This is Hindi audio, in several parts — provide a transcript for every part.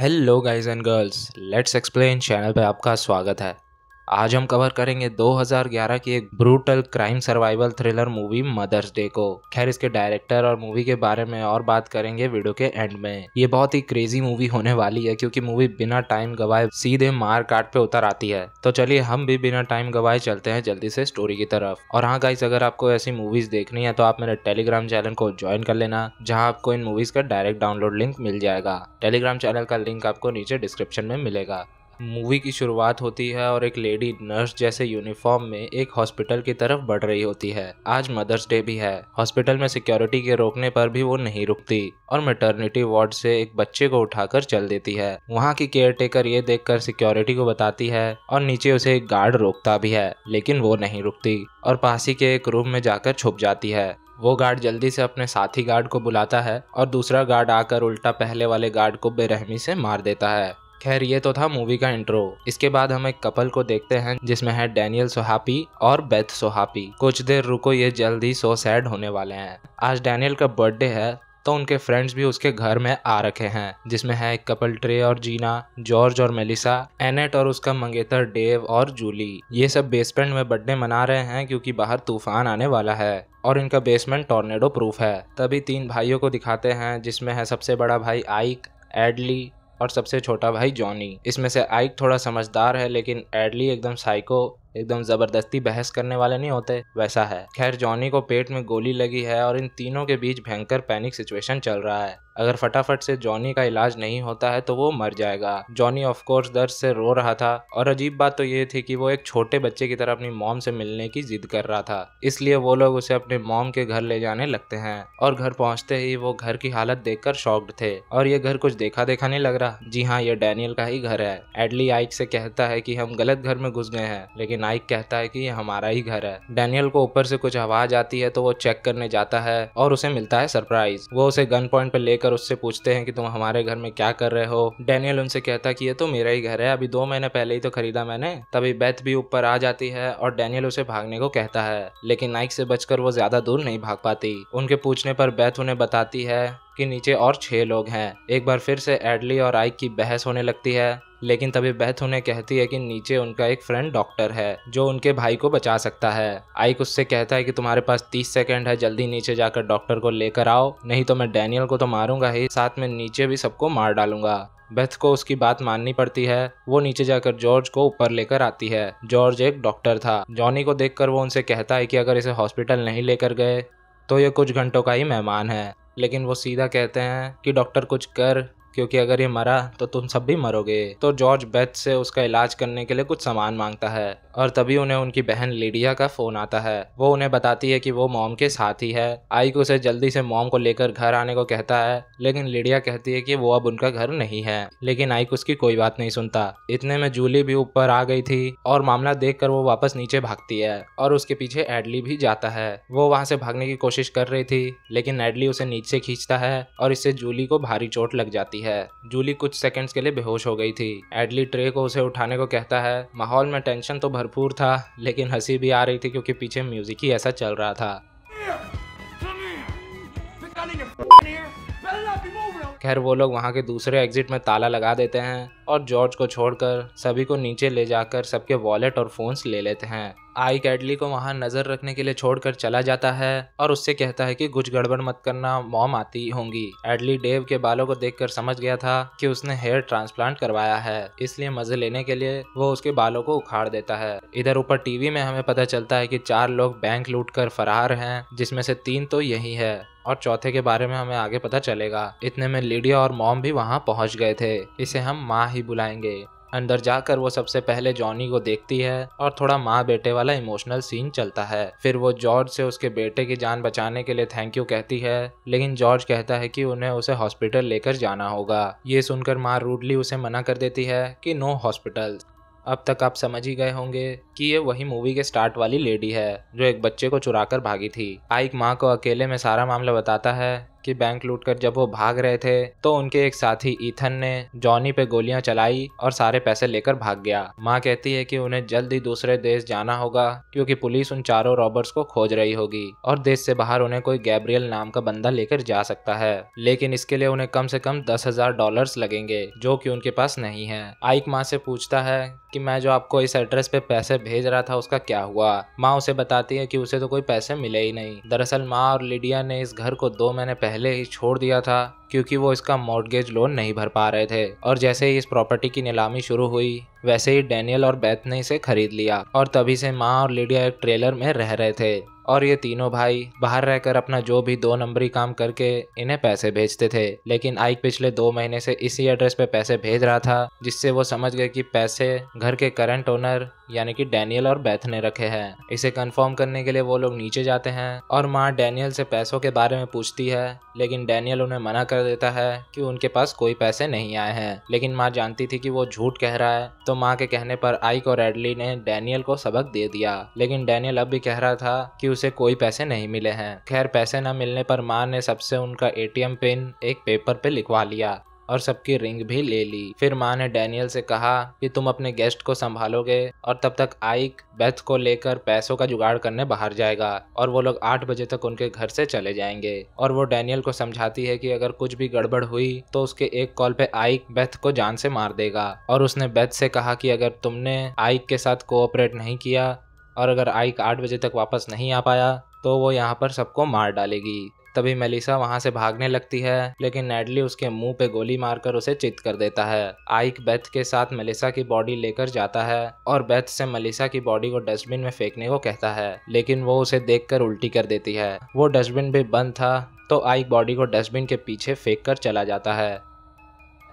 Hello guys and girls, let's explain channel पे आपका स्वागत है। आज हम कवर करेंगे 2011 की एक brutal crime survival thriller movie Mother's Day को। खैर, इसके डायरेक्टर और मूवी के बारे में और बात करेंगे वीडियो के एंड में। ये बहुत ही क्रेजी मूवी होने वाली है क्योंकि मूवी बिना टाइम गवाए सीधे मार काट पे उतर आती है। तो चलिए हम भी बिना टाइम गवाए चलते हैं जल्दी से स्टोरी की तरफ। और हाँ गाइस, अगर आपको ऐसी मूवीज देखनी है तो आप मेरे टेलीग्राम चैनल को ज्वाइन कर लेना, जहाँ आपको इन मूवीज का डायरेक्ट डाउनलोड लिंक मिल जाएगा। टेलीग्राम चैनल का लिंक आपको नीचे डिस्क्रिप्शन में मिलेगा। मूवी की शुरुआत होती है और एक लेडी नर्स जैसे यूनिफॉर्म में एक हॉस्पिटल की तरफ बढ़ रही होती है। आज मदर्स डे भी है। हॉस्पिटल में सिक्योरिटी के रोकने पर भी वो नहीं रुकती और मैटरनिटी वार्ड से एक बच्चे को उठाकर चल देती है। वहाँ की केयरटेकर ये देखकर सिक्योरिटी को बताती है और नीचे उसे एक गार्ड रोकता भी है, लेकिन वो नहीं रुकती और पास ही के एक रूम में जाकर छुप जाती है। वो गार्ड जल्दी से अपने साथी गार्ड को बुलाता है और दूसरा गार्ड आकर उल्टा पहले वाले गार्ड को बेरहमी से मार देता है। खैर, ये तो था मूवी का इंट्रो। इसके बाद हम एक कपल को देखते हैं जिसमें है डैनियल सोहापी और बेथ सोहापी। कुछ देर रुको, ये जल्दी सो सैड होने वाले हैं। आज डैनियल का बर्थडे है तो उनके फ्रेंड्स भी उसके घर में आ रखे हैं, जिसमें है एक कपल ट्रे और जीना, जॉर्ज और मेलिसा एनेट और उसका मंगेतर डेव और जूली। ये सब बेसमेंट में बर्थडे मना रहे हैं क्योंकि बाहर तूफान आने वाला है और इनका बेसमेंट टॉर्नेडो प्रूफ है। तभी तीन भाइयों को दिखाते हैं जिसमें है सबसे बड़ा भाई आइक, एडली और सबसे छोटा भाई जॉनी। इसमें से आइक थोड़ा समझदार है, लेकिन एडली एकदम साइको, एकदम जबरदस्ती बहस करने वाले नहीं होते वैसा है। खैर, जॉनी को पेट में गोली लगी है और इन तीनों के बीच भयंकर पैनिक सिचुएशन चल रहा है। अगर फटाफट से जॉनी का इलाज नहीं होता है तो वो मर जाएगा। जॉनी ऑफ कोर्स दर्द से रो रहा था और अजीब बात तो ये थी कि वो एक छोटे बच्चे की तरह अपनी मॉम से मिलने की जिद कर रहा था, इसलिए वो लोग उसे अपने मॉम के घर ले जाने लगते हैं। और घर पहुंचते ही वो घर की हालत देखकर शॉक्ड थे। और ये घर कुछ देखा देखा नहीं लग रहा। जी हाँ, ये डैनियल का ही घर है। एडली आइक से कहता है कि हम गलत घर में घुस गए हैं, लेकिन आइक कहता है कि ये हमारा ही घर है। डैनियल को ऊपर से कुछ आवाज आती है तो वो चेक करने जाता है और उसे मिलता है सरप्राइज। वो उसे गन पॉइंट पर लेकर उससे पूछते हैं कि तुम हमारे घर में क्या कर रहे हो। डैनियल उनसे कहता है कि ये तो मेरा ही घर है, अभी 2 महीने पहले ही तो खरीदा मैंने। तभी बेथ भी ऊपर आ जाती है और डैनियल उसे भागने को कहता है, लेकिन आइक से बचकर वो ज्यादा दूर नहीं भाग पाती। उनके पूछने पर बेथ उन्हें बताती है कि नीचे और 6 लोग हैं। एक बार फिर से एडली और आइक की बहस होने लगती है, लेकिन तभी बेथ उन्हें कहती है कि नीचे उनका एक फ्रेंड डॉक्टर है जो उनके भाई को बचा सकता है। आइक उससे कहता है कि तुम्हारे पास 30 सेकंड है, जल्दी नीचे जाकर डॉक्टर को लेकर आओ, नहीं तो मैं डैनियल को तो मारूंगा ही, साथ में नीचे भी सबको मार डालूंगा। बेथ को उसकी बात माननी पड़ती है। वो नीचे जाकर जॉर्ज को ऊपर लेकर आती है। जॉर्ज एक डॉक्टर था। जॉनी को देखकर वो उनसे कहता है कि अगर इसे हॉस्पिटल नहीं लेकर गए तो ये कुछ घंटों का ही मेहमान है, लेकिन वो सीधा कहते हैं कि डॉक्टर कुछ कर, क्योंकि अगर ये मरा तो तुम सब भी मरोगे। तो जॉर्ज बेथ से उसका इलाज करने के लिए कुछ सामान मांगता है और तभी उन्हें उनकी बहन लिडिया का फोन आता है। वो उन्हें बताती है कि वो मॉम के साथ ही है। आइक उसे जल्दी से मॉम को लेकर घर आने को कहता है, लेकिन लिडिया कहती है कि वो अब उनका घर नहीं है, लेकिन आइक उसकी कोई बात नहीं सुनता। इतने में जूली भी ऊपर आ गई थी और मामला देख कर वो वापस नीचे भागती है और उसके पीछे एडली भी जाता है। वो वहां से भागने की कोशिश कर रही थी, लेकिन एडली उसे नीचे खींचता है और इससे जूली को भारी चोट लग जाती है। जूली कुछ सेकंड्स के लिए बेहोश हो गई थी। एडली ट्रे को उसे उठाने को कहता है। माहौल में टेंशन तो भरपूर था, लेकिन हंसी भी आ रही थी क्योंकि पीछे म्यूजिक ही ऐसा चल रहा था। खैर, वो लोग वहाँ के दूसरे एग्जिट में ताला लगा देते हैं और जॉर्ज को छोड़कर सभी को नीचे ले जाकर सबके वॉलेट और फोन्स ले लेते हैं। आइक एडली को वहाँ नजर रखने के लिए छोड़कर चला जाता है और उससे कहता है कि कुछ गड़बड़ मत करना, मॉम आती होंगी। एडली डेव के बालों को देखकर समझ गया था कि उसने हेयर ट्रांसप्लांट करवाया है, इसलिए मजे लेने के लिए वो उसके बालों को उखाड़ देता है। इधर ऊपर टीवी में हमें पता चलता है कि 4 लोग बैंक लूट कर फरार हैं, जिसमें से 3 तो यही है और चौथे के बारे में हमें आगे पता चलेगा। इतने में लिडिया और मॉम भी वहाँ पहुँच गए थे। इसे हम माँ ही बुलाएंगे। अंदर जाकर वो सबसे पहले जॉनी को देखती है और थोड़ा माँ बेटे वाला इमोशनल सीन चलता है। फिर वो जॉर्ज से उसके बेटे की जान बचाने के लिए थैंक यू कहती है, लेकिन जॉर्ज कहता है कि उन्हें उसे हॉस्पिटल लेकर जाना होगा। ये सुनकर माँ रूडली उसे मना कर देती है कि नो हॉस्पिटल। अब तक आप समझ ही गए होंगे कि ये वही मूवी के स्टार्ट वाली लेडी है जो एक बच्चे को चुराकर भागी थी। आइक माँ को अकेले में सारा मामला बताता है कि बैंक लूटकर जब वो भाग रहे थे तो उनके एक साथी ईथन ने जॉनी पे गोलियां चलाई और सारे पैसे लेकर भाग गया। माँ कहती है कि उन्हें जल्द ही दूसरे देश जाना होगा क्योंकि पुलिस उन चारों रॉबर्स को खोज रही होगी और देश से बाहर उन्हें कोई गैब्रियल नाम का बंदा लेकर जा सकता है, लेकिन इसके लिए उन्हें कम से कम $10,000 लगेंगे जो कि उनके पास नहीं है। आइक माँ से पूछता है कि मैं जो आपको इस एड्रेस पे पैसे भेज रहा था उसका क्या हुआ। माँ उसे बताती है कि उसे तो कोई पैसे मिले ही नहीं। दरअसल माँ और लिडिया ने इस घर को 2 महीने पहले ही छोड़ दिया था क्योंकि वो इसका मॉर्गेज लोन नहीं भर पा रहे थे, और जैसे ही इस प्रॉपर्टी की नीलामी शुरू हुई वैसे ही डैनियल और बेथ ने इसे खरीद लिया और तभी से माँ और लिडिया एक ट्रेलर में रह रहे थे और ये तीनों भाई बाहर रहकर अपना जो भी 2 नंबरी काम करके इन्हें पैसे भेजते थे। लेकिन आइक पिछले 2 महीने से इसी एड्रेस पे पैसे भेज रहा था जिससे वो समझ गए कि पैसे घर के करंट ओनर यानी कि डैनियल और बेथ ने रखे हैं। इसे कंफर्म करने के लिए वो लोग नीचे जाते हैं और माँ डैनियल से पैसों के बारे में पूछती है, लेकिन डैनियल उन्हें मना कर देता है कि उनके पास कोई पैसे नहीं आए हैं। लेकिन माँ जानती थी कि वो झूठ कह रहा है, तो माँ के कहने पर आइक और एडली ने डैनियल को सबक दे दिया, लेकिन डैनियल अब भी कह रहा था कि उसे कोई पैसे नहीं मिले हैं। खैर पैसे न मिलने पर माँ ने सबसे उनका ATM पिन एक पेपर पे लिखवा लिया और सबकी रिंग भी ले ली। फिर माँ ने डैनियल से कहा कि तुम अपने गेस्ट को संभालोगे और तब तक आइक बेथ को लेकर पैसों का जुगाड़ करने बाहर जाएगा और वो लोग 8 बजे तक उनके घर से चले जाएंगे। और वो डैनियल को समझाती है कि अगर कुछ भी गड़बड़ हुई तो उसके एक कॉल पे आइक बेथ को जान से मार देगा, और उसने बेथ से कहा कि अगर तुमने आइक के साथ कोऑपरेट नहीं किया और अगर आइक 8 बजे तक वापस नहीं आ पाया तो वो यहाँ पर सबको मार डालेगी। तभी मेलिसा वहां से भागने लगती है, लेकिन एडली उसके मुंह पे गोली मारकर उसे चित कर देता है। आइक बेथ के साथ मेलिसा की बॉडी लेकर जाता है और बेथ से मेलिसा की बॉडी को डस्टबिन में फेंकने को कहता है, लेकिन वो उसे देखकर उल्टी कर देती है। वो डस्टबिन भी बंद था तो आइक बॉडी को डस्टबिन के पीछे फेंक कर चला जाता है।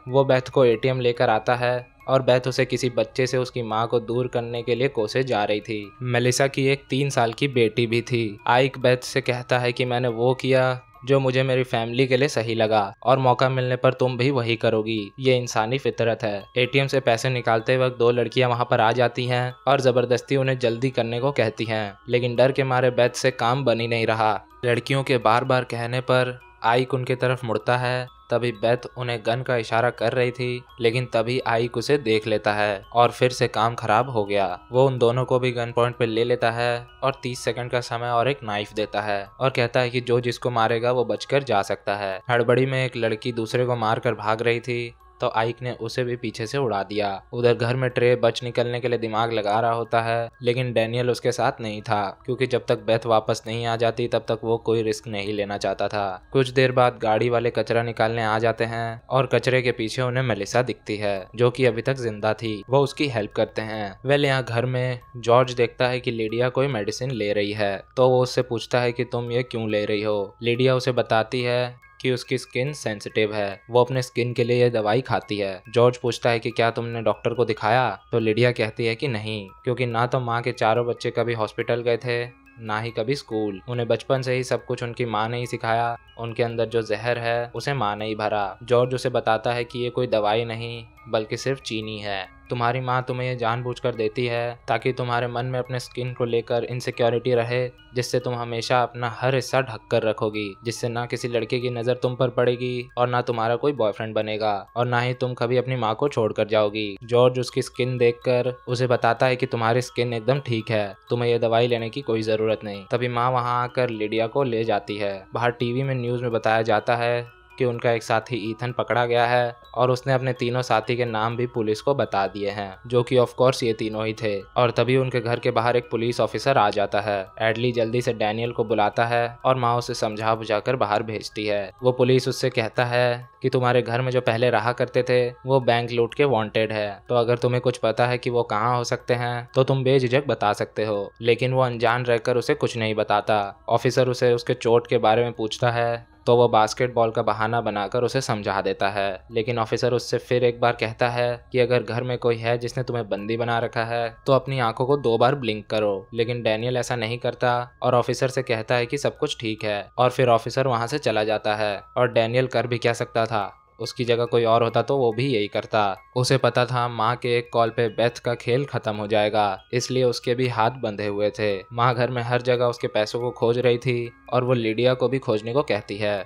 वो बेथ को ATM लेकर आता है और बेथ उसे किसी बच्चे से उसकी माँ को दूर करने के लिए कोसे जा रही थी। मेलिसा की एक 3 साल की बेटी भी थी। आइक बेथ से कहता है कि मैंने वो किया जो मुझे मेरी फैमिली के लिए सही लगा और मौका मिलने पर तुम भी वही करोगी, ये इंसानी फितरत है। ATM से पैसे निकालते वक्त 2 लड़कियां वहां पर आ जाती हैं और ज़बरदस्ती उन्हें जल्दी करने को कहती हैं, लेकिन डर के मारे बेथ से काम बन ही नहीं रहा। लड़कियों के बार बार कहने पर आइक उनके तरफ मुड़ता है। तभी बेथ उन्हें गन का इशारा कर रही थी, लेकिन तभी आइक उसे देख लेता है और फिर से काम खराब हो गया। वो उन दोनों को भी गन पॉइंट पे ले लेता है और 30 सेकंड का समय और एक नाइफ देता है और कहता है कि जो जिसको मारेगा वो बचकर जा सकता है। हड़बड़ी में एक लड़की दूसरे को मारकर भाग रही थी तो आइक ने उसे भी पीछे से उड़ा दिया। उधर घर में ट्रे बच निकलने के लिए दिमाग लगा रहा होता है, लेकिन डैनियल उसके साथ नहीं था क्योंकि जब तक बेथ वापस नहीं आ जाती तब तक वो कोई रिस्क नहीं लेना चाहता था। कुछ देर बाद गाड़ी वाले कचरा निकालने आ जाते हैं और कचरे के पीछे उन्हें मेलिसा दिखती है जो कि अभी तक जिंदा थी। वो उसकी हेल्प करते हैं। वेल यहाँ घर में जॉर्ज देखता है कि लिडिया कोई मेडिसिन ले रही है, तो वो उससे पूछता है कि तुम ये क्यों ले रही हो। लिडिया उसे बताती है कि उसकी स्किन सेंसिटिव है, वो अपने स्किन के लिए यह दवाई खाती है। जॉर्ज पूछता है कि क्या तुमने डॉक्टर को दिखाया, तो लिडिया कहती है कि नहीं, क्योंकि ना तो माँ के चारों बच्चे कभी हॉस्पिटल गए थे ना ही कभी स्कूल। उन्हें बचपन से ही सब कुछ उनकी माँ ने ही सिखाया, उनके अंदर जो जहर है उसे माँ ने ही भरा। जॉर्ज उसे बताता है कि ये कोई दवाई नहीं बल्कि सिर्फ चीनी है, तुम्हारी माँ तुम्हें यह जानबूझकर देती है ताकि तुम्हारे मन में अपने स्किन को लेकर इनसिक्योरिटी रहे, जिससे तुम हमेशा अपना हर हिस्सा ढक कर रखोगी, जिससे ना किसी लड़के की नज़र तुम पर पड़ेगी और ना तुम्हारा कोई बॉयफ्रेंड बनेगा और ना ही तुम कभी अपनी माँ को छोड़कर जाओगी। जॉर्ज उसकी स्किन देखकर उसे बताता है कि तुम्हारी स्किन एकदम ठीक है, तुम्हें यह दवाई लेने की कोई ज़रूरत नहीं। तभी माँ वहाँ आकर लिडिया को ले जाती है। बाहर TV में न्यूज़ में बताया जाता है कि उनका एक साथी ईथन पकड़ा गया है और उसने अपने तीनों साथी के नाम भी पुलिस को बता दिए हैं, जो कि ऑफ कोर्स ये तीनों ही थे। और तभी उनके घर के बाहर एक पुलिस ऑफिसर आ जाता है। एडली जल्दी से डैनियल को बुलाता है और माँ उसे समझा बुझाकर बाहर भेजती है। वो पुलिस उससे कहता है कि तुम्हारे घर में जो पहले रहा करते थे वो बैंक लूट के वांटेड है, तो अगर तुम्हें कुछ पता है कि वो कहाँ हो सकते हैं तो तुम बेझिझक बता सकते हो। लेकिन वो अनजान रहकर उसे कुछ नहीं बताता। ऑफिसर उसे उसके चोट के बारे में पूछता है तो वो बास्केटबॉल का बहाना बनाकर उसे समझा देता है, लेकिन ऑफिसर उससे फिर एक बार कहता है कि अगर घर में कोई है जिसने तुम्हें बंदी बना रखा है तो अपनी आंखों को 2 बार ब्लिंक करो। लेकिन डैनियल ऐसा नहीं करता और ऑफिसर से कहता है कि सब कुछ ठीक है, और फिर ऑफिसर वहां से चला जाता है। और डैनियल कर भी क्या सकता था, उसकी जगह कोई और होता तो वो भी यही करता। उसे पता था माँ के एक कॉल पे बेथ का खेल खत्म हो जाएगा, इसलिए उसके भी हाथ बंधे हुए थे। माँ घर में हर जगह उसके पैसों को खोज रही थी और वो लिडिया को भी खोजने को कहती है।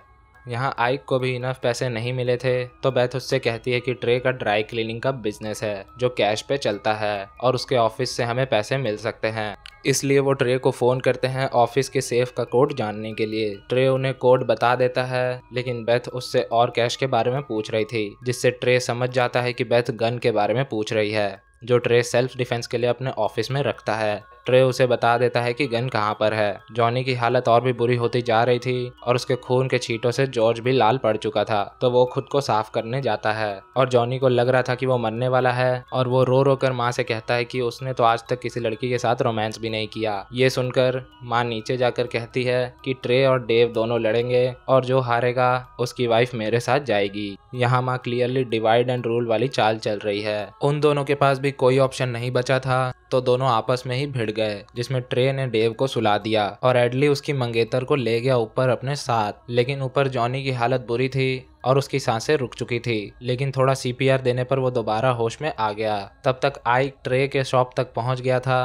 यहाँ आइक को भी इनफ पैसे नहीं मिले थे तो बेथ उससे कहती है कि ट्रे का ड्राई क्लीनिंग का बिजनेस है जो कैश पे चलता है और उसके ऑफिस से हमें पैसे मिल सकते हैं, इसलिए वो ट्रे को फोन करते हैं ऑफिस के सेफ का कोड जानने के लिए। ट्रे उन्हें कोड बता देता है लेकिन बेथ उससे और कैश के बारे में पूछ रही थी, जिससे ट्रे समझ जाता है कि बेथ गन के बारे में पूछ रही है जो ट्रे सेल्फ डिफेंस के लिए अपने ऑफिस में रखता है। ट्रे उसे बता देता है कि गन कहाँ पर है। जॉनी की हालत और भी बुरी होती जा रही थी और उसके खून के छींटों से जॉर्ज भी लाल पड़ चुका था, तो वो खुद को साफ करने जाता है और जॉनी को लग रहा था कि वो मरने वाला है और वो रो रो कर माँ से कहता है कि उसने तो आज तक किसी लड़की के साथ रोमांस भी नहीं किया। ये सुनकर माँ नीचे जाकर कहती है कि ट्रे और डेव दोनों लड़ेंगे और जो हारेगा उसकी वाइफ मेरे साथ जाएगी। यहाँ माँ क्लियरली डिवाइड एंड रूल वाली चाल चल रही है। उन दोनों के पास भी कोई ऑप्शन नहीं बचा था तो दोनों आपस में ही भिड़ गए, जिसमें ट्रे ने डेव को सुला दिया और एडली उसकी मंगेतर को ले गया ऊपर अपने साथ। लेकिन ऊपर जॉनी की हालत बुरी थी और उसकी सांसें रुक चुकी थी, लेकिन थोड़ा सीपीआर देने पर वो दोबारा होश में आ गया। तब तक आइक ट्रे के शॉप तक पहुंच गया था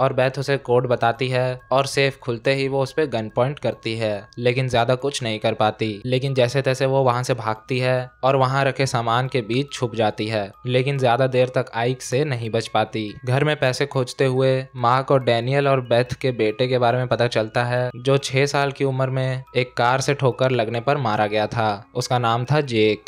और बेथ उसे कोड बताती है और सेफ खुलते ही वो उस पर गन पॉइंट करती है लेकिन ज़्यादा कुछ नहीं कर पाती। लेकिन जैसे तैसे वो वहाँ से भागती है और वहाँ रखे सामान के बीच छुप जाती है लेकिन ज़्यादा देर तक आइक से नहीं बच पाती। घर में पैसे खोजते हुए मार्क और डैनियल और बेथ के बेटे के बारे में पता चलता है जो 6 साल की उम्र में एक कार से ठोकर लगने पर मारा गया था। उसका नाम था जेक।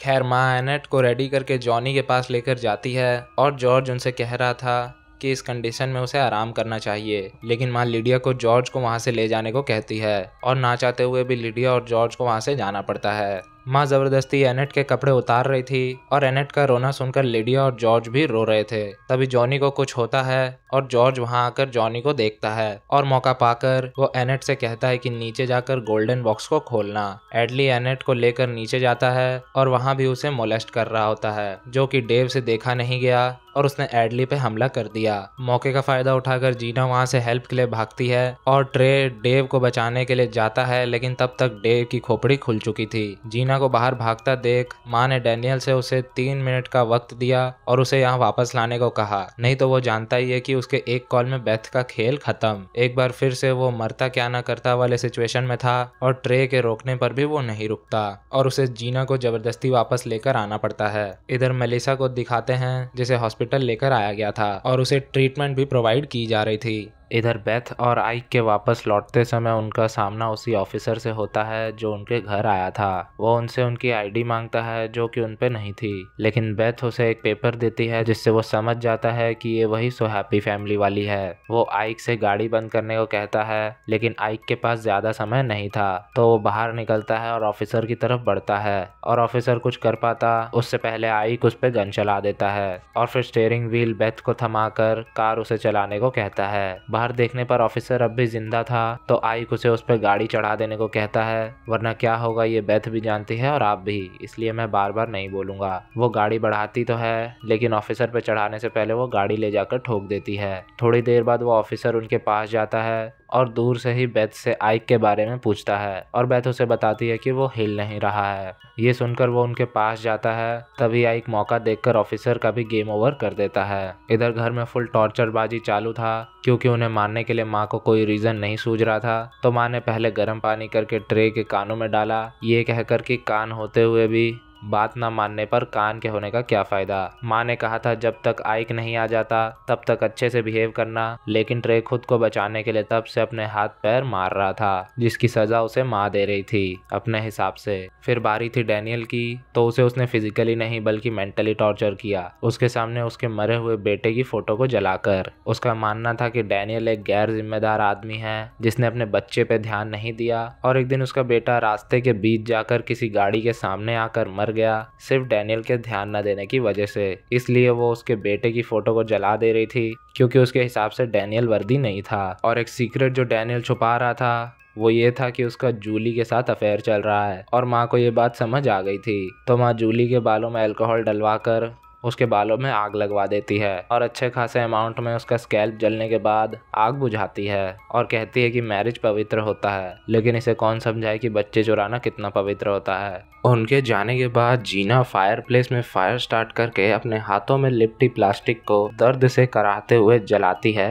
खैर माँ एनेट को रेडी करके जॉनी के पास लेकर जाती है और जॉर्ज उनसे कह रहा था कि इस कंडीशन में उसे आराम करना चाहिए, लेकिन माँ लिडिया को जॉर्ज को वहाँ से ले जाने को कहती है और ना चाहते हुए भी लिडिया और जॉर्ज को वहाँ से जाना पड़ता है। माँ जबरदस्ती एनेट के कपड़े उतार रही थी और एनेट का रोना सुनकर लिडिया और जॉर्ज भी रो रहे थे। तभी जॉनी को कुछ होता है और जॉर्ज वहाँ आकर जॉनी को देखता है और मौका पाकर वो एनेट से कहता है कि नीचे जाकर गोल्डन बॉक्स को खोलना। एडली एनेट को लेकर नीचे जाता है और वहाँ भी उसे मोलेस्ट कर रहा होता है जो कि डेव से देखा नहीं गया और उसने एडली पे हमला कर दिया। मौके का फायदा उठाकर जीना वहाँ से हेल्प के लिए भागती है और ट्रे डेव को बचाने के लिए जाता है लेकिन तब तक डेव की खोपड़ी खुल चुकी थी। जीना को बाहर भागता देख माँ ने डैनियल से उसे 3 मिनट का वक्त दिया और उसे यहाँ वापस लाने को कहा, नहीं तो वो जानता ही है कि उसके एक कॉल में बेथ का खेल खत्म। एक बार फिर से वो मरता क्या ना करता वाले सिचुएशन में था और ट्रे के रोकने पर भी वो नहीं रुकता और उसे जीना को जबरदस्ती वापस लेकर आना पड़ता है। इधर मेलिसा को दिखाते हैं जिसे हॉस्पिटल लेकर आया गया था और उसे ट्रीटमेंट भी प्रोवाइड की जा रही थी। इधर बेथ और आइक के वापस लौटते समय उनका सामना उसी ऑफिसर से होता है जो उनके घर आया था। वो उनसे उनकी आईडी मांगता है जो कि उन पे नहीं थी, लेकिन बेथ उसे एक पेपर देती है जिससे वो समझ जाता है कि ये वही सोहैपी फैमिली वाली है। वो आइक से गाड़ी बंद करने को कहता है लेकिन आइक के पास ज़्यादा समय नहीं था तो वो बाहर निकलता है और ऑफिसर की तरफ बढ़ता है और ऑफिसर कुछ कर पाता उससे पहले आइक उस पर गन चला देता है और फिर स्टीयरिंग व्हील बेथ को थमाकर कार उसे चलाने को कहता है। बाहर देखने पर ऑफिसर अब भी जिंदा था तो आइक उसे उस पर गाड़ी चढ़ा देने को कहता है, वरना क्या होगा ये बेथ भी जानती है और आप भी, इसलिए मैं बार बार नहीं बोलूंगा। वो गाड़ी बढ़ाती तो है लेकिन ऑफिसर पे चढ़ाने से पहले वो गाड़ी ले जाकर ठोक देती है। थोड़ी देर बाद वो ऑफिसर उनके पास जाता है और दूर से ही बेथ से आइक के बारे में पूछता है और बेथ उसे बताती है कि वो हिल नहीं रहा है। ये सुनकर वो उनके पास जाता है, तभी आइक मौका देखकर ऑफिसर का भी गेम ओवर कर देता है। इधर घर में फुल टॉर्चरबाजी चालू था क्योंकि उन्हें मारने के लिए माँ को कोई रीज़न नहीं सूझ रहा था तो माँ ने पहले गर्म पानी करके ट्रे के कानों में डाला, ये कहकर कि कान होते हुए भी बात ना मानने पर कान के होने का क्या फ़ायदा। माँ ने कहा था जब तक आइक नहीं आ जाता तब तक अच्छे से बिहेव करना, लेकिन ट्रे खुद को बचाने के लिए तब से अपने हाथ पैर मार रहा था जिसकी सज़ा उसे माँ दे रही थी अपने हिसाब से। फिर बारी थी डैनियल की, तो उसे उसने फिजिकली नहीं बल्कि मेंटली टॉर्चर किया, उसके सामने उसके मरे हुए बेटे की फ़ोटो को जलाकर। उसका मानना था कि डैनियल एक गैर जिम्मेदार आदमी है जिसने अपने बच्चे पर ध्यान नहीं दिया और एक दिन उसका बेटा रास्ते के बीच जाकर किसी गाड़ी के सामने आकर गया, सिर्फ डैनियल के ध्यान न देने की वजह से। इसलिए वो उसके बेटे की फोटो को जला दे रही थी क्योंकि उसके हिसाब से डैनियल वर्दी नहीं था और एक सीक्रेट जो डैनियल छुपा रहा था वो ये था कि उसका जूली के साथ अफेयर चल रहा है और माँ को ये बात समझ आ गई थी। तो माँ जूली के बालों में अल्कोहल डलवाकर उसके बालों में आग लगवा देती है और अच्छे खासे अमाउंट में उसका स्कैल्प जलने के बाद आग बुझाती है और कहती है कि मैरिज पवित्र होता है, लेकिन इसे कौन समझाए कि बच्चे चुराना कितना पवित्र होता है। उनके जाने के बाद जीना फायरप्लेस में फायर स्टार्ट करके अपने हाथों में लिपटी प्लास्टिक को दर्द से कराहते हुए जलाती है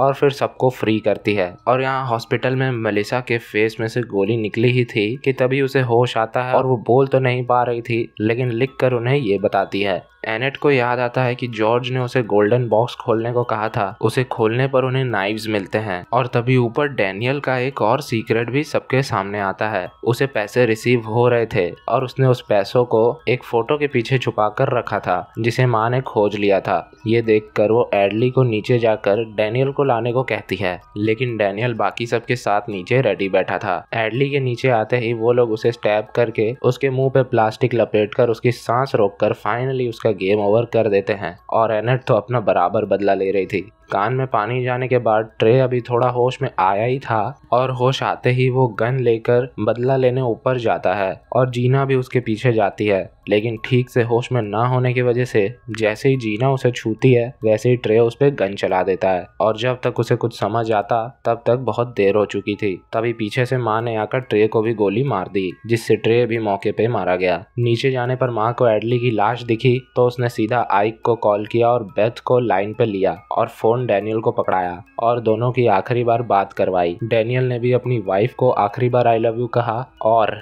और फिर सबको फ्री करती है। और यहाँ हॉस्पिटल में मेलिसा के फेस में से गोली निकली ही थी कि तभी उसे होश आता है और वो बोल तो नहीं पा रही थी, लेकिन लिख कर उन्हें ये बताती है। एनेट को याद आता है कि जॉर्ज ने उसे गोल्डन बॉक्स खोलने को कहा था। उसे खोलने पर उन्हें नाइव्स मिलते हैं और तभी ऊपर डैनियल का एक और सीक्रेट भी सबके सामने आता है। उसे पैसे रिसीव हो रहे थे और उसने उस पैसों को एक फोटो के पीछे छुपा कर रखा था जिसे माँ ने खोज लिया था। ये देखकर वो एडली को नीचे जाकर डैनियल को लाने को कहती है, लेकिन डैनियल बाकी सबके साथ नीचे रेडी बैठा था। एडली के नीचे आते ही वो लोग उसे स्टैब करके उसके मुँह पे प्लास्टिक लपेट कर उसकी सांस रोक कर फाइनली उसका गेम ओवर कर देते हैं। और एनेट तो अपना बराबर बदला ले रही थी। कान में पानी जाने के बाद ट्रे अभी थोड़ा होश में आया ही था और होश आते ही वो गन लेकर बदला लेने ऊपर जाता है और जीना भी उसके पीछे जाती है, लेकिन ठीक से होश में ना होने की वजह से जैसे ही जीना उसे छूती है वैसे ही ट्रे उस पर गन चला देता है। और जब तक उसे कुछ समझ आता तब तक बहुत देर हो चुकी थी। तभी पीछे से माँ ने आकर ट्रे को भी गोली मार दी जिससे ट्रे भी मौके पे मारा गया। नीचे जाने पर माँ को एडली की लाश दिखी तो उसने सीधा आइक को कॉल किया और बेथ को लाइन पे लिया और फोन डैनियल को पकड़ाया और दोनों की आखिरी बार बात करवाई। डैनियल ने भी अपनी वाइफ को आखिरी बार आई लव यू कहा और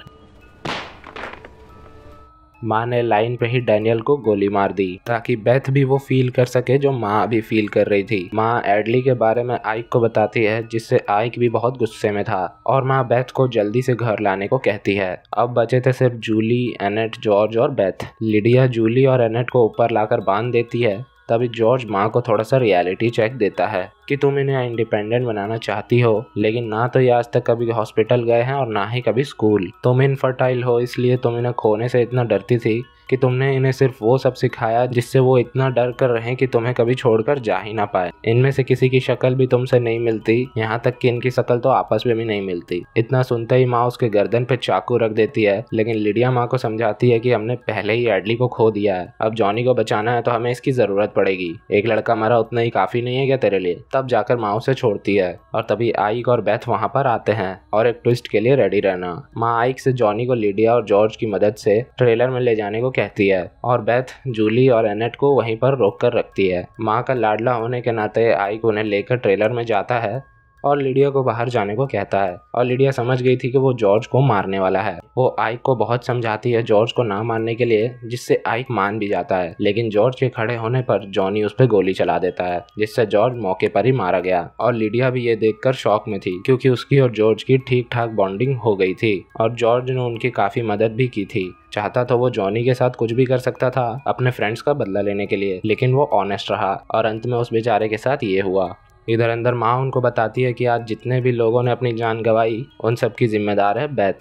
माँ ने लाइन पे ही डैनियल को गोली मार दी ताकि बेथ भी वो फील कर सके जो माँ अभी फील कर रही थी। माँ एडली के बारे में आइक को बताती है जिससे आइक भी बहुत गुस्से में था और माँ बेथ को जल्दी से घर लाने को कहती है। अब बचे थे सिर्फ जूली, एनेट, जॉर्ज और बेथ। लिडिया जूली और एनेट को ऊपर लाकर बांध देती है। तभी जॉर्ज माँ को थोड़ा सा रियलिटी चेक देता है कि तुम इन्हें इंडिपेंडेंट बनाना चाहती हो, लेकिन ना तो ये आज तक कभी हॉस्पिटल गए हैं और ना ही कभी स्कूल। तुम इनफर्टाइल हो, इसलिए तुम इन्हें खोने से इतना डरती थी कि तुमने इन्हें सिर्फ वो सब सिखाया जिससे वो इतना डर कर रहे कि तुम्हें कभी छोड़कर जा ही ना पाए। इनमें से किसी की शक्ल भी तुमसे नहीं मिलती, यहाँ तक कि इनकी शक्ल तो आपस में भी नहीं मिलती। इतना सुनते ही माँ उसके गर्दन पे चाकू रख देती है, लेकिन लिडिया माँ को समझाती है कि हमने पहले ही एडली को खो दिया है, अब जॉनी को बचाना है तो हमें इसकी जरूरत पड़ेगी। एक लड़का मरा उतना ही काफी नहीं है क्या तेरे लिए? तब जाकर माँ उसे छोड़ती है और तभी आइक और बेथ वहाँ पर आते हैं। और एक ट्विस्ट के लिए रेडी रहना। माँ आइक से जॉनी को लिडिया और जॉर्ज की मदद से ट्रेलर में ले जाने को कहती है और बेथ, जूली और एनेट को वहीं पर रोक कर रखती है। माँ का लाडला होने के नाते आइक उन्हें लेकर ट्रेलर में जाता है और लिडिया को बाहर जाने को कहता है। और लिडिया समझ गई थी कि वो जॉर्ज को मारने वाला है। वो आइक को बहुत समझाती है जॉर्ज को ना मारने के लिए, जिससे आइक मान भी जाता है, लेकिन जॉर्ज के खड़े होने पर जॉनी उस पर गोली चला देता है जिससे जॉर्ज मौके पर ही मारा गया। और लिडिया भी ये देखकर शॉक में थी क्योंकि उसकी और जॉर्ज की ठीक ठाक बॉन्डिंग हो गई थी और जॉर्ज ने उनकी काफी मदद भी की थी। चाहता तो वो जॉनी के साथ कुछ भी कर सकता था अपने फ्रेंड्स का बदला लेने के लिए, लेकिन वो ऑनेस्ट रहा और अंत में उस बेचारे के साथ ये हुआ। इधर अंदर माँ उनको बताती है कि आज जितने भी लोगों ने अपनी जान गंवाई उन सब की जिम्मेदार है बेथ,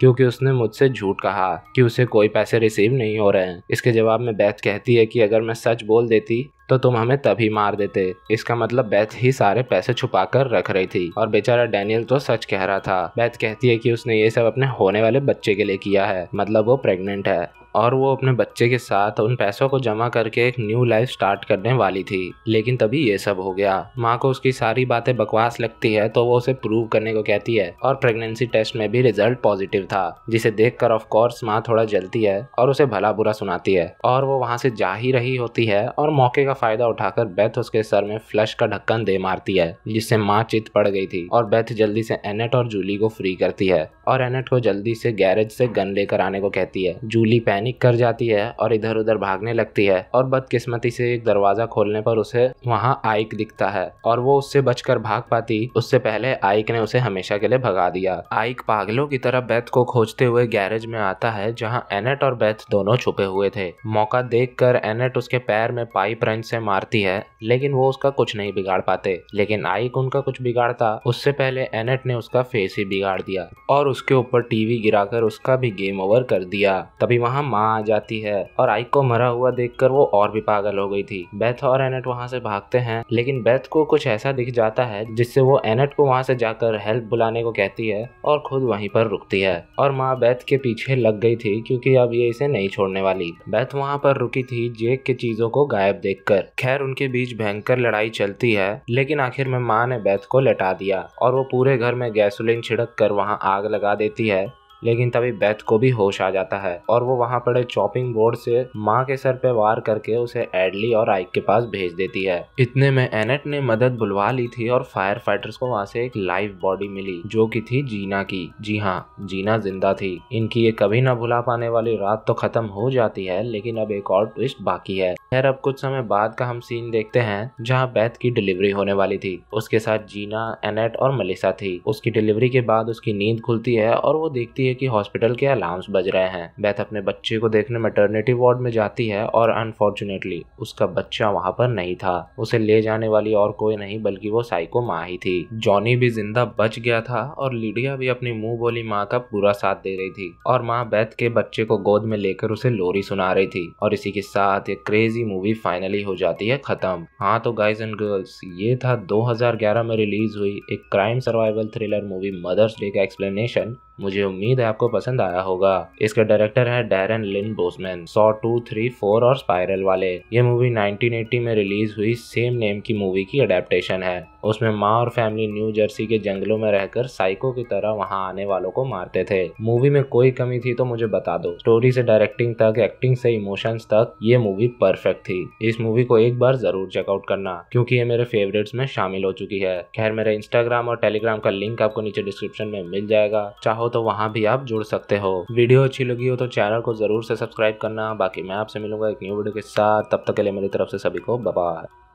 क्योंकि उसने मुझसे झूठ कहा कि उसे कोई पैसे रिसीव नहीं हो रहे हैं। इसके जवाब में बेथ कहती है कि अगर मैं सच बोल देती तो तुम हमें तभी मार देते। इसका मतलब बेथ ही सारे पैसे छुपा कर रख रही थी और बेचारा डैनियल तो सच कह रहा था। बेथ कहती है कि उसने ये सब अपने होने वाले बच्चे के लिए किया है, मतलब वो प्रेग्नेंट है और वो अपने बच्चे के साथ उन पैसों को जमा करके एक न्यू लाइफ स्टार्ट करने वाली थी, लेकिन तभी ये सब हो गया। माँ को उसकी सारी बातें बकवास लगती है तो वो उसे प्रूव करने को कहती है और प्रेगनेंसी टेस्ट में भी रिजल्ट पॉजिटिव था, जिसे देख कर ऑफ कोर्स माँ थोड़ा जलती है और उसे भला बुरा सुनाती है और वो वहाँ से जा ही रही होती है और मौके का फायदा उठाकर बेथ उसके सर में फ्लश का ढक्कन दे मारती है जिससे माँ चित पड़ गई थी। और बेथ जल्दी से एनेट और जूली को फ्री करती है और एनेट को जल्दी से गैरेज से गन लेकर आने को कहती है। जूली पैनिक कर जाती है और इधर उधर भागने लगती है और बदकिस्मती से एक दरवाजा खोलने पर उसे वहाँ आइक दिखता है और वो उससे बचकर भाग पाती। उससे पहले आइक ने उसे हमेशा के लिए भगा दिया। आइक पागलों की तरह बेथ को खोजते हुए गैरेज में आता है जहाँ एनेट और बेथ दोनों छुपे हुए थे। मौका देख कर एनेट उसके पैर में पाइप रंज से मारती है, लेकिन वो उसका कुछ नहीं बिगाड़ पाते, लेकिन आइक उनका कुछ बिगाड़ता उससे पहले एनेट ने उसका फेस ही बिगाड़ दिया और उसके ऊपर टीवी गिराकर उसका भी गेम ओवर कर दिया। तभी वहाँ माँ आ जाती है और आइक को मरा हुआ देखकर वो और भी पागल हो गई थी। बेथ और एनेट वहाँ से भागते हैं, लेकिन बेथ को कुछ ऐसा दिख जाता है जिससे वो एनेट को वहाँ से जाकर हेल्प बुलाने को कहती है और खुद वहीं पर रुकती है और माँ बेथ के पीछे लग गई थी क्योंकि अब ये इसे नहीं छोड़ने वाली। बेथ वहाँ पर रुकी थी जेक की चीजों को गायब देखकर। खैर उनके बीच भयंकर लड़ाई चलती है, लेकिन आखिर में माँ ने बेथ को लटा दिया और वो पूरे घर में गैसोलीन छिड़क कर वहाँ आग लगा देती है लेकिन तभी बेथ को भी होश आ जाता है और वो वहाँ पड़े चॉपिंग बोर्ड से माँ के सर पे वार करके उसे एडली और आइक के पास भेज देती है। इतने में एनेट ने मदद बुलवा ली थी और फायर फाइटर्स को वहाँ से एक लाइव बॉडी मिली जो कि थी जीना की। जी हाँ, जीना जिंदा थी। इनकी ये कभी ना भुला पाने वाली रात तो खत्म हो जाती है, लेकिन अब एक और ट्विस्ट बाकी है। खैर, अब कुछ समय बाद का हम सीन देखते हैं जहाँ बेथ की डिलीवरी होने वाली थी। उसके साथ जीना, एनेट और मेलिसा थी। उसकी डिलीवरी के बाद उसकी नींद खुलती है और वो देखती है कि हॉस्पिटल के अलार्म्स बज रहे हैं। बेथ अपने बच्चे को देखने मैटरनिटी वार्ड में जाती है और अनफॉर्चुनेटली उसका बच्चा वहाँ पर नहीं था। उसे ले जाने वाली और कोई नहीं बल्कि वो साइको माँ ही थी। जॉनी भी जिंदा बच गया था और लीडिया भी अपनी मुंह बोली माँ का पूरा साथ दे रही थी और माँ बेथ के बच्चे को गोद में लेकर उसे लोरी सुना रही थी। और इसी के साथ ये क्रेजी मूवी फाइनली हो जाती है खत्म। हाँ तो गाइज एंड गर्ल्स, ये था 2011 में रिलीज हुई एक crime survival thriller movie Mother's Day का एक्सप्लेनेशन। मुझे उम्मीद है आपको पसंद आया होगा। इसका डायरेक्टर है डैरन लिन बोसमैन, सॉ 2, 3, 4 और स्पाइरल वाले। ये मूवी 1980 में रिलीज हुई सेम नेम की मूवी की अडेप्टेशन है। उसमें माँ और फैमिली न्यू जर्सी के जंगलों में रहकर साइको की तरह वहाँ आने वालों को मारते थे। मूवी में कोई कमी थी तो मुझे बता दो। स्टोरी से डायरेक्टिंग तक, एक्टिंग से इमोशंस तक, ये मूवी परफेक्ट थी। इस मूवी को एक बार जरूर चेकआउट करना क्योंकि ये मेरे फेवरेट्स में शामिल हो चुकी है। खैर, मेरे इंस्टाग्राम और टेलीग्राम का लिंक आपको नीचे डिस्क्रिप्शन में मिल जाएगा, चाहो तो वहाँ भी आप जुड़ सकते हो। वीडियो अच्छी लगी हो तो चैनल को जरूर से सब्सक्राइब करना। बाकी मैं आपसे मिलूंगा एक न्यू वीडियो के साथ, तब तक के लिए मेरी तरफ से सभी को बाय।